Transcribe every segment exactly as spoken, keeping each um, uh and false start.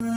السلام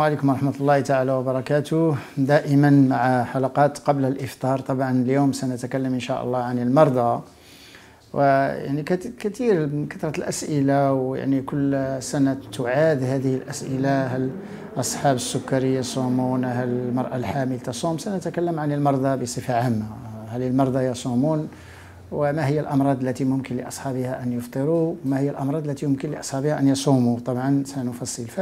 عليكم ورحمة الله تعالى وبركاته. دائما مع حلقات قبل الإفطار. طبعا اليوم سنتكلم إن شاء الله عن المرضى، ويعني كثير من كثرة الأسئلة، ويعني كل سنة تعاد هذه الأسئلة: هل أصحاب السكري يصومون؟ هل المرأة الحامل تصوم؟ سنتكلم عن المرضى بصفة عامة. هل المرضى يصومون؟ وما هي الأمراض التي ممكن لأصحابها أن يفطروا؟ ما هي الأمراض التي يمكن لأصحابها أن يصوموا؟ طبعا سنفصل. ف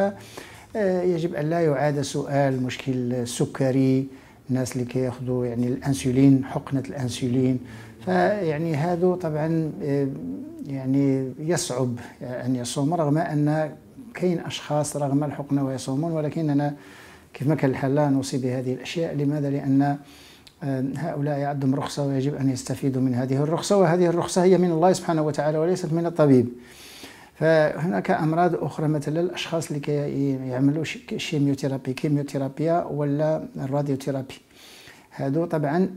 يجب أن لا يعاد سؤال مشكل السكري، الناس اللي كياخذوا يعني الأنسولين، حقنة الأنسولين، فيعني هادو طبعا يعني يصعب أن يصوم، رغم أن كاين أشخاص رغم الحقنة ويصومون، ولكننا كيفما كان الحال لا نوصي بهذه الأشياء. لماذا؟ لأن هؤلاء عندهم رخصة ويجب أن يستفيدوا من هذه الرخصة، وهذه الرخصة هي من الله سبحانه وتعالى وليست من الطبيب. فهناك أمراض أخرى، مثلا الأشخاص اللي كيعملوا كي شيميوثيرابي، كيميوثيرابيا ولا الراديوثيرابي، هادو طبعا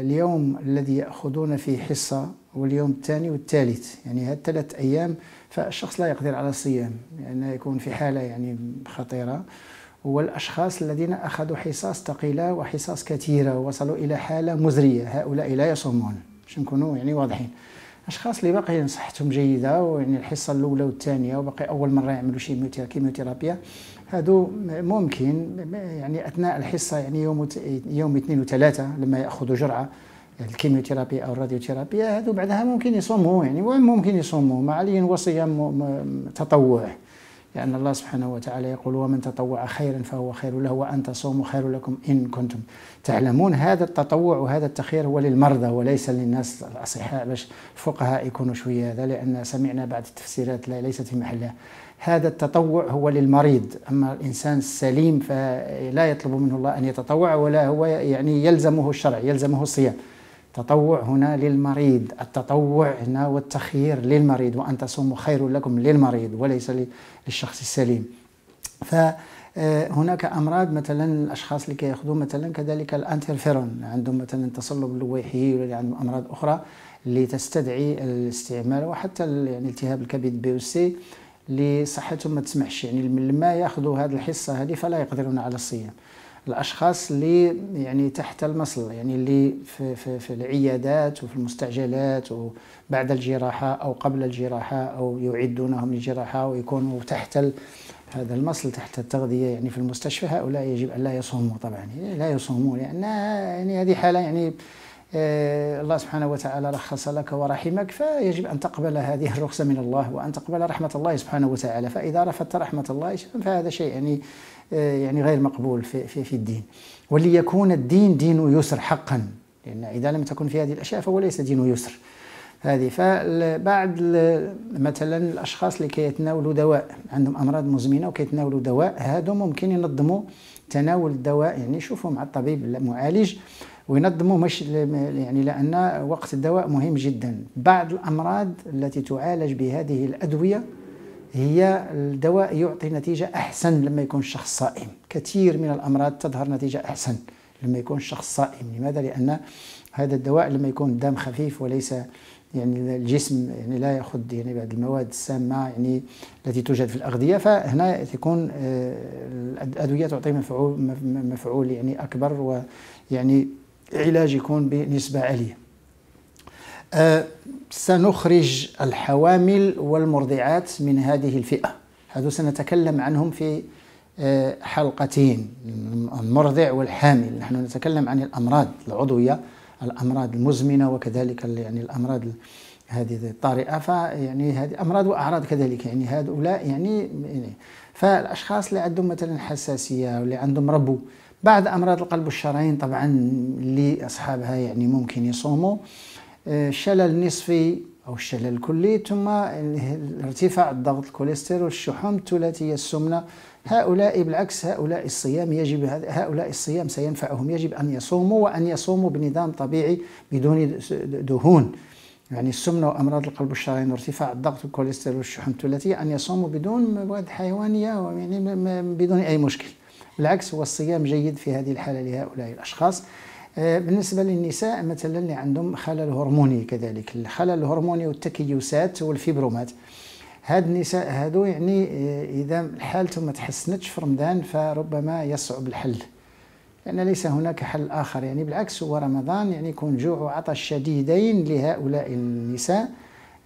اليوم الذي يأخذون فيه حصة واليوم الثاني والثالث، يعني هاد ثلاث أيام، فالشخص لا يقدر على الصيام لأنه يعني يكون في حالة يعني خطيرة. والأشخاص الذين أخذوا حصص ثقيلة وحصص كثيرة ووصلوا إلى حالة مزرية، هؤلاء لا يصومون، باش نكونوا يعني واضحين. أشخاص اللي باقي صحتهم جيدة، ويعني الحصة الأولى والثانية وباقي أول مرة يعملوا شي كيميوثيرابيا، هادو ممكن يعني أثناء الحصة، يعني يوم يوم اثنين وثلاثة لما يأخذوا جرعة الكيميوثيرابيا أو الراديوثيرابيا، هادو بعدها ممكن يصوموا، يعني ممكن يصوموا، ما عليهم وصيام تطوع، لأن يعني الله سبحانه وتعالى يقول: ومن تطوع خيرا فهو خير له وأن تصوموا خير لكم إن كنتم تعلمون. هذا التطوع وهذا التخير هو للمرضى وليس للناس الأصحاء، باش الفقهاء يكونوا شوية هذا، لأن سمعنا بعض التفسيرات ليست في محلها. هذا التطوع هو للمريض، أما الإنسان السليم فلا يطلب منه الله أن يتطوع، ولا هو يعني يلزمه الشرع، يلزمه الصيام. التطوع هنا للمريض، التطوع هنا والتخيير للمريض، وأن تصوموا خير لكم للمريض وليس للشخص السليم. فهناك أمراض، مثلا الأشخاص اللي كياخذوا مثلا كذلك الأنترفيرون، عندهم مثلا تصلب اللويحي، ولا عندهم أمراض أخرى اللي تستدعي الاستعمال، وحتى يعني التهاب الكبد بي وسي لصحتهم ما تسمحش، يعني لما ياخذوا هذه الحصة هذه فلا يقدرون على الصيام. الأشخاص اللي يعني تحت المصل، يعني اللي في, في, في العيادات وفي المستعجلات وبعد الجراحة أو قبل الجراحة، أو يعدونهم للجراحة ويكونوا تحت هذا المصل، تحت التغذية يعني في المستشفى، هؤلاء يجب أن لا يصوموا طبعا، لا يصوموا، لأن يعني هذه حالة يعني الله سبحانه وتعالى رخص لك ورحمك، فيجب أن تقبل هذه الرخصة من الله وأن تقبل رحمة الله سبحانه وتعالى. فإذا رفضت رحمة الله فهذا شيء يعني يعني غير مقبول في في, في الدين. وليكون الدين دين يسر حقا، لأن إذا لم تكن في هذه الأشياء فهو ليس دين يسر. هذه فبعد مثلا الأشخاص اللي كيتناولوا دواء، عندهم أمراض مزمنة وكيتناولوا دواء، هادو ممكن ينظموا تناول الدواء، يعني يشوفوا مع الطبيب المعالج وينظموا، مش يعني لأن وقت الدواء مهم جدا. بعض الأمراض التي تعالج بهذه الأدوية هي الدواء يعطي نتيجة أحسن لما يكون الشخص صائم، كثير من الأمراض تظهر نتيجة أحسن لما يكون الشخص صائم. لماذا؟ لأن هذا الدواء لما يكون الدم خفيف وليس يعني الجسم يعني لا يأخذ يعني بعض المواد السامة يعني التي توجد في الأغذية، فهنا تكون الأدوية تعطي مفعول مفعول يعني أكبر، ويعني علاج يكون بنسبة عالية. أه سنخرج الحوامل والمرضعات من هذه الفئة، هذو سنتكلم عنهم في أه حلقتين، المرضع والحامل. نحن نتكلم عن الأمراض العضوية، الأمراض المزمنة، وكذلك يعني الأمراض هذه الطارئة، فيعني هذه أمراض وأعراض كذلك، يعني هؤلاء يعني, يعني فالأشخاص اللي عندهم مثلا حساسية واللي عندهم ربو. بعد أمراض القلب والشرايين طبعا اللي أصحابها يعني ممكن يصوموا: الشلل النصفي أو الشلل الكلي، ثم ارتفاع الضغط، الكوليسترول، الشحوم الثلاثية السمنة. هؤلاء بالعكس، هؤلاء الصيام يجب هؤلاء الصيام سينفعهم، يجب أن يصوموا، وأن يصوموا بنظام طبيعي بدون دهون، يعني السمنه وامراض القلب والشرايين وارتفاع الضغط والكوليسترول والشحوم الثلاثيه ان يصوموا بدون مواد حيوانيه يعني بدون اي مشكل، بالعكس هو الصيام جيد في هذه الحاله لهؤلاء الاشخاص. بالنسبه للنساء مثلا اللي عندهم خلل هرموني، كذلك الخلل الهرموني والتكيسات والفيبرومات، هاد النساء هادو يعني اذا حالتهم ما تحسنتش في رمضان فربما يصعب الحل، يعني ليس هناك حل آخر، يعني بالعكس هو رمضان يعني يكون جوع وعطش شديدين لهؤلاء النساء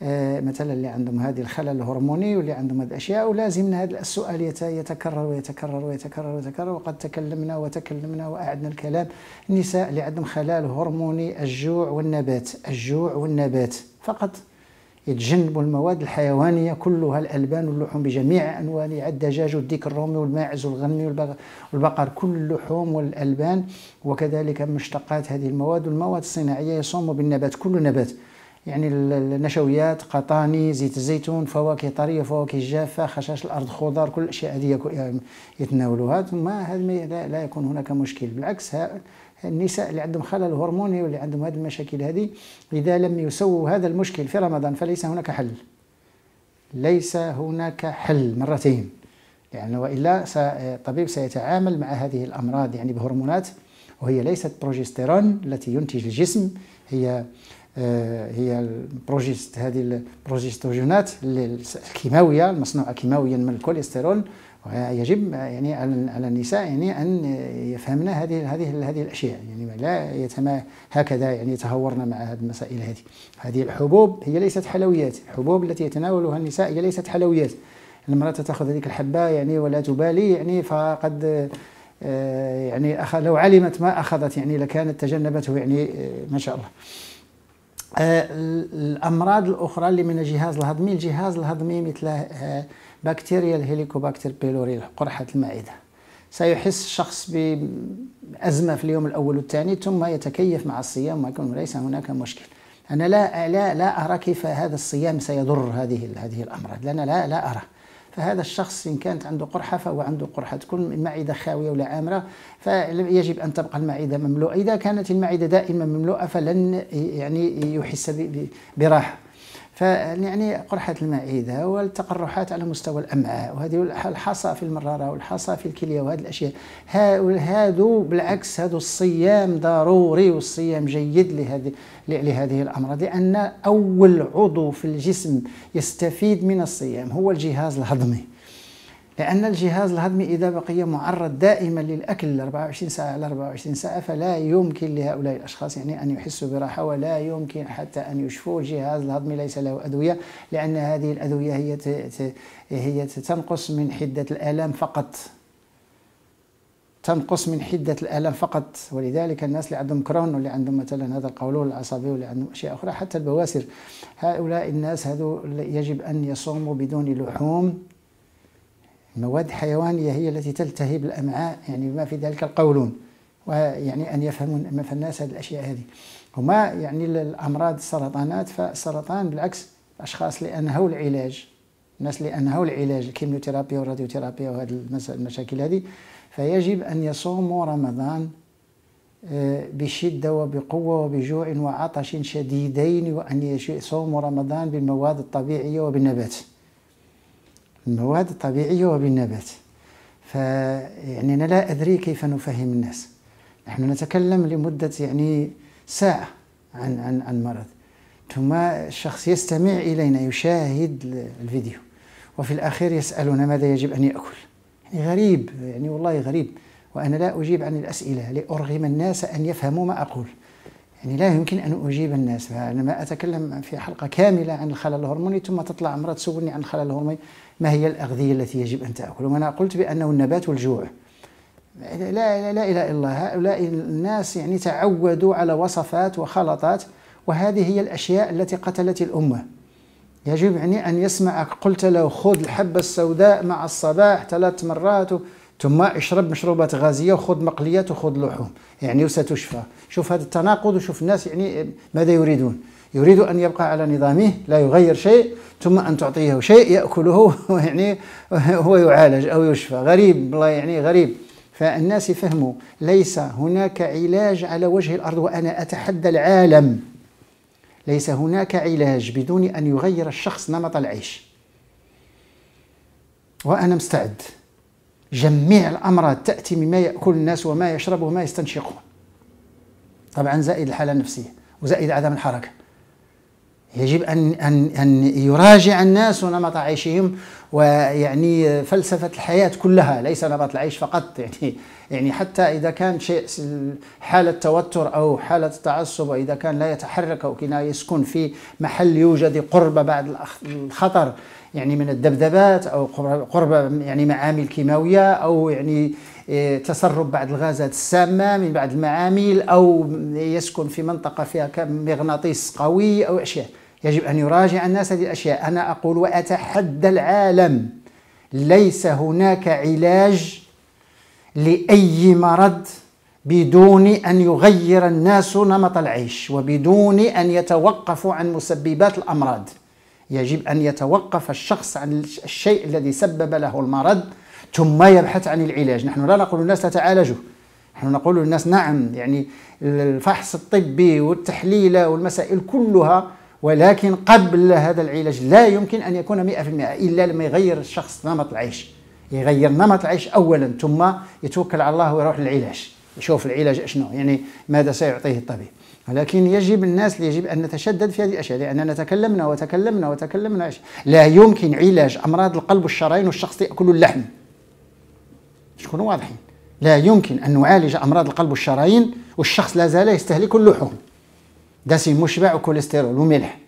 آه مثلا اللي عندهم هذه الخلل الهرموني واللي عندهم هذه الأشياء. ولازم هذا السؤال يتكرر ويتكرر ويتكرر ويتكرر، وقد تكلمنا وتكلمنا وأعدنا الكلام. النساء اللي عندهم خلل هرموني، الجوع والنبات، الجوع والنبات فقط، يتجنبوا المواد الحيوانيه كلها، الالبان واللحوم بجميع انواعها، الدجاج والديك الرومي والماعز والغنم والبقر، كل اللحوم والالبان وكذلك مشتقات هذه المواد والمواد الصناعيه. يصوموا بالنبات، كل نبات، يعني النشويات، قطاني، زيت الزيتون، فواكه طريه، فواكه جافه، خشاش الارض، خضار، كل الاشياء هذه يتناولوها، ثم هذا لا يكون هناك مشكل. بالعكس النساء اللي عندهم خلل هرموني واللي عندهم هذه المشاكل هذه، إذا لم يسووا هذا المشكل في رمضان فليس هناك حل، ليس هناك حل مرتين، يعني وإلا الطبيب سيتعامل مع هذه الأمراض يعني بهرمونات، وهي ليست بروجستيرون التي ينتج الجسم، هي هي البروجست، هذه البروجستوجينات الكيماوية المصنوعة كيماويا من الكوليسترول. يجب يعني على النساء يعني ان يفهمنا هذه هذه هذه الاشياء، يعني لا يتما هكذا يعني يتهورن مع هذه المسائل هذه. هذه الحبوب هي ليست حلويات، الحبوب التي يتناولها النساء هي ليست حلويات. المرأة تاخذ هذيك الحبة يعني ولا تبالي، يعني فقد يعني لو علمت ما اخذت يعني لكانت تجنبته يعني ما شاء الله. الامراض الاخرى اللي من الجهاز الهضمي، الجهاز الهضمي مثل بكتيريا الهيليكوباكتر بيلوري، قرحة المعدة، سيحس الشخص بأزمة في اليوم الأول والثاني ثم يتكيف مع الصيام ويكون ليس هناك مشكل. أنا لا لا لا أرى كيف هذا الصيام سيضر هذه هذه الأمراض، لأن لا لا أرى. فهذا الشخص إن كانت عنده قرحة فهو عنده قرحة، تكون المعدة خاوية ولا عامرة، فيجب أن تبقى المعدة مملوءة. إذا كانت المعدة دائما مملوءة فلن يعني يحس براحة. فيعني قرحة المعدة والتقرحات على مستوى الأمعاء، وهذه الحصى في المرارة والحصى في الكلية وهذه الأشياء، هادو بالعكس هادو الصيام ضروري والصيام جيد لهذه لهذه الأمراض، لأن أول عضو في الجسم يستفيد من الصيام هو الجهاز الهضمي، لأن الجهاز الهضمي إذا بقي معرض دائما للأكل أربعة وعشرين ساعة على أربعة وعشرين ساعة فلا يمكن لهؤلاء الأشخاص يعني أن يحسوا براحة، ولا يمكن حتى أن يشفوا. الجهاز الهضمي ليس له أدوية، لأن هذه الأدوية هي هي تنقص من حدة الآلام فقط، تنقص من حدة الآلام فقط. ولذلك الناس اللي عندهم كرون واللي عندهم مثلا هذا القولون العصبي واللي عندهم أشياء أخرى حتى البواسر، هؤلاء الناس هذو يجب أن يصوموا بدون لحوم. المواد الحيوانية هي التي تلتهب الأمعاء يعني بما في ذلك القولون، ويعني أن يفهمون الناس هذه الأشياء هذه. وما يعني الأمراض السرطانات، فالسرطان بالعكس الأشخاص اللي أنهوا العلاج، الناس اللي أنهوا العلاج الكيميوثيرابيا والراديوثيرابيا وهذه المشاكل هذه، فيجب أن يصوموا رمضان بشدة وبقوة وبجوع وعطش شديدين، وأن يصوموا رمضان بالمواد الطبيعية وبالنبات، المواد الطبيعية وبالنبات. فيعني أنا لا أدري كيف نفهم الناس. نحن نتكلم لمدة يعني ساعة عن عن عن مرض، ثم الشخص يستمع إلينا، يشاهد الفيديو، وفي الأخير يسألنا ماذا يجب أن يأكل. يعني غريب، يعني والله غريب. وأنا لا أجيب عن الأسئلة لأرغم الناس أن يفهموا ما أقول، يعني لا يمكن أن أجيب الناس. فعندما أتكلم في حلقة كاملة عن الخلل الهرموني ثم تطلع امرأة تسولني عن الخلل الهرموني، ما هي الأغذية التي يجب أن تأكل؟ وأنا قلت بأنه النبات والجوع. لا لا لا إله إلا الله، هؤلاء الناس يعني تعودوا على وصفات وخلطات، وهذه هي الأشياء التي قتلت الأمة. يجب يعني أن يسمعك، قلت له خذ الحبة السوداء مع الصباح ثلاث مرات ثم اشرب مشروبات غازيه وخذ مقليات وخذ لحوم يعني وستشفى. شوف هذا التناقض، وشوف الناس يعني ماذا يريدون. يريد ان يبقى على نظامه لا يغير شيء، ثم ان تعطيه شيء ياكله يعني هو يعالج او يشفى. غريب والله، يعني غريب. فالناس فهموا ليس هناك علاج على وجه الارض، وانا اتحدى العالم ليس هناك علاج بدون أن يغير الشخص نمط العيش. وأنا مستعد، جميع الأمراض تأتي مما يأكل الناس وما يشربه وما يستنشقون، طبعا زائد الحالة النفسية وزائد عدم الحركة. يجب أن أن أن يراجع الناس نمط عيشهم، ويعني فلسفة الحياة كلها، ليس نمط العيش فقط. يعني يعني حتى إذا كان شيء حالة توتر أو حالة تعصب، وإذا كان لا يتحرك أو كان يسكن في محل يوجد قرب بعض الخطر يعني من الذبذبات أو قرب يعني معامل كيماوية أو يعني تسرب بعض الغازات السامة من بعض المعامل، أو يسكن في منطقة فيها مغناطيس قوي أو أشياء، يجب أن يراجع الناس هذه الأشياء. أنا أقول وأتحدى العالم، ليس هناك علاج لأي مرض بدون أن يغير الناس نمط العيش، وبدون أن يتوقفوا عن مسببات الأمراض. يجب أن يتوقف الشخص عن الشيء الذي سبب له المرض ثم يبحث عن العلاج. نحن لا نقول للناس لا تعالجوا، نحن نقول للناس نعم يعني الفحص الطبي والتحليلة والمسائل كلها، ولكن قبل هذا العلاج لا يمكن أن يكون مئة بالمئة إلا لما يغير الشخص نمط العيش. يغير نمط العيش أولا، ثم يتوكل على الله ويروح للعلاج، يشوف العلاج شنو يعني ماذا سيعطيه الطبيب. ولكن يجب الناس يجب أن نتشدد في هذه الأشياء، لأننا تكلمنا وتكلمنا وتكلمنا. لا يمكن علاج أمراض القلب والشرايين والشخص يأكل اللحم، نكونوا واضحين. لا يمكن أن نعالج أمراض القلب والشرايين والشخص لا زال يستهلك اللحوم، دسم مشبع وكوليسترول وملح.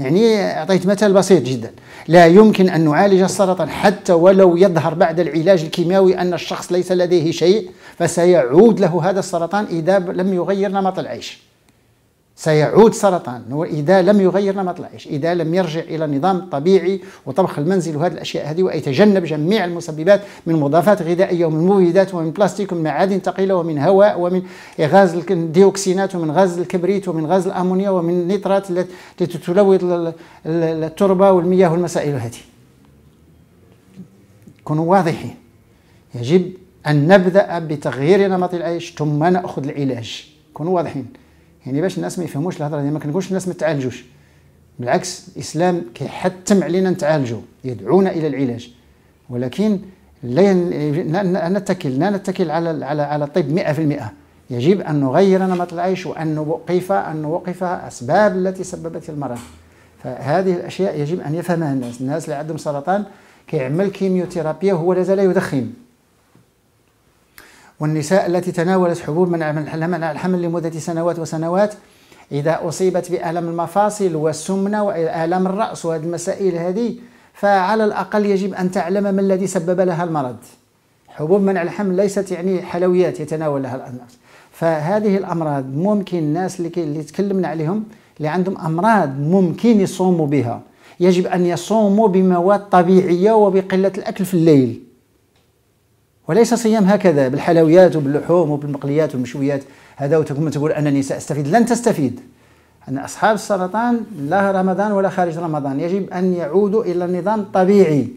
يعني أعطيت مثال بسيط جدا. لا يمكن أن نعالج السرطان حتى ولو يظهر بعد العلاج الكيماوي أن الشخص ليس لديه شيء، فسيعود له هذا السرطان إذا لم يغير نمط العيش. سيعود سرطان وإذا لم يغير نمط العيش، إذا لم يرجع إلى نظام طبيعي وطبخ المنزل وهذه الأشياء هذه، ويتجنب جميع المسببات من مضافات غذائية ومن مبيدات ومن بلاستيك ومن معادن ثقيلة ومن هواء ومن غاز الديوكسينات ومن غاز الكبريت ومن غاز الأمونيا ومن النيترات التي تلوث التربة والمياه والمسائل هذه. كونوا واضحين. يجب أن نبدأ بتغيير نمط العيش ثم نأخذ العلاج. كونوا واضحين. يعني باش الناس ما يفهموش الهضره دي، ما كنقولش الناس ما تعالجوش، بالعكس الاسلام كيحتم علينا نتعالجوا، يدعونا الى العلاج، ولكن لا نتكل لا نتكل على على على الطب مئة بالمئة. يجب ان نغير نمط العيش وان نوقف ان نوقف اسباب التي سببت المرض. فهذه الاشياء يجب ان يفهمها الناس. الناس اللي عندهم سرطان كيعمل كيميوثيرابيا وهو لا زال يدخن، والنساء التي تناولت حبوب منع الحمل لمدة سنوات وسنوات إذا أصيبت بألم المفاصل والسمنة وآلام الرأس وهذه المسائل هذه، فعلى الأقل يجب أن تعلم ما الذي سبب لها المرض. حبوب منع الحمل ليست يعني حلويات يتناولها الناس. فهذه الأمراض ممكن الناس اللي تكلمنا عليهم اللي عندهم أمراض ممكن يصوموا بها، يجب أن يصوموا بمواد طبيعية وبقلة الأكل في الليل، وليس صيام هكذا بالحلويات وباللحوم وبالمقليات والمشويات هذا وتقوم تقول أنني سأستفيد. لن تستفيد. أن أصحاب السرطان لا رمضان ولا خارج رمضان يجب أن يعودوا إلى النظام الطبيعي،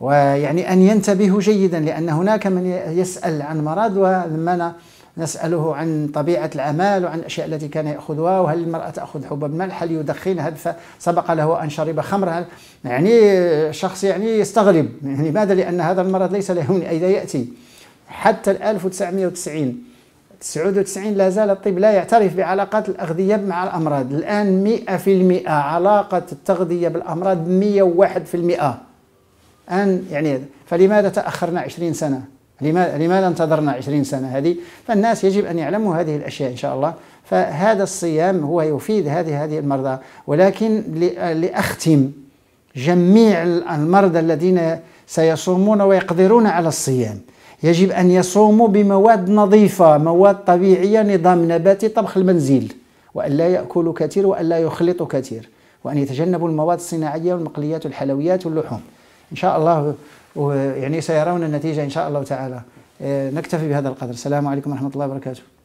ويعني أن ينتبهوا جيدا، لأن هناك من يسأل عن مرض ولما نسأله عن طبيعة العمل وعن الأشياء التي كان يأخذها، وهل المرأة تأخذ حبوب ملح، هل يدخن، هل سبق له أن شرب خمر، يعني شخص يعني يستغرب. يعني لماذا؟ لأن هذا المرض ليس له من أين يأتي. حتى ألف وتسعمئة وتسعين تسعة وتسعين لا زال الطب لا يعترف بعلاقات الأغذية مع الأمراض. الآن مئة بالمئة علاقة التغذية بالأمراض مئة وواحد بالمئة. أن يعني فلماذا تأخرنا عشرين سنة؟ لماذا انتظرنا عشرين سنة هذه؟ فالناس يجب أن يعلموا هذه الأشياء إن شاء الله. فهذا الصيام هو يفيد هذه هذه المرضى. ولكن لأختم، جميع المرضى الذين سيصومون ويقدرون على الصيام يجب أن يصوموا بمواد نظيفة، مواد طبيعية، نظام نباتي، طبخ المنزل، وأن لا يأكلوا كثير وأن لا يخلطوا كثير، وأن يتجنبوا المواد الصناعية والمقليات والحلويات واللحوم. إن شاء الله ويعني سيرون النتيجة إن شاء الله تعالى. نكتفي بهذا القدر. السلام عليكم ورحمة الله وبركاته.